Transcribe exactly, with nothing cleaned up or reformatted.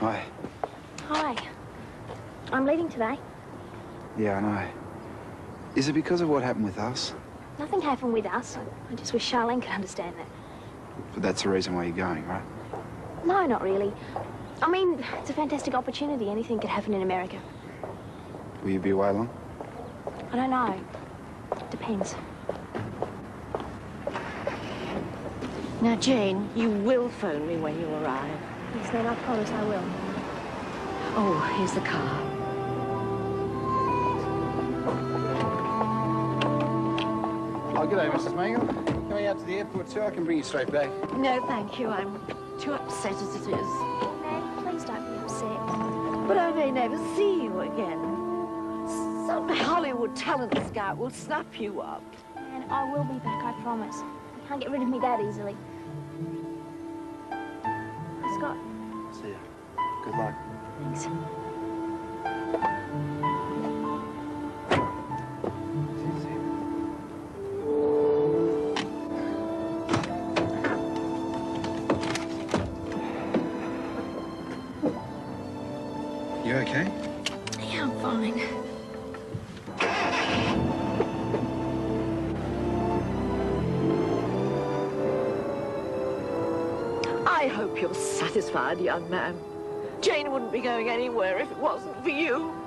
Hi. Hi. I'm leaving today. Yeah, I know. Is it because of what happened with us? Nothing happened with us. I just wish Charlene could understand that. But that's the reason why you're going, right? No, not really. I mean, it's a fantastic opportunity. Anything could happen in America. Will you be away long? I don't know. Depends. Now, Jane, you will phone me when you arrive. Yes, Nan, I promise I will. Oh, here's the car. Oh, g'day, Missus Mangle. Coming out to the airport too? I can bring you straight back. No, thank you. I'm too upset as it is. Nan, please don't be upset. But I may never see you again. Some Hollywood talent scout will snap you up. Nan, I will be back, I promise. You can't get rid of me that easily. Hi, Scott. See ya. Good luck. Thanks. You okay? Yeah, I'm fine. I hope you're satisfied, young man. Jane wouldn't be going anywhere if it wasn't for you.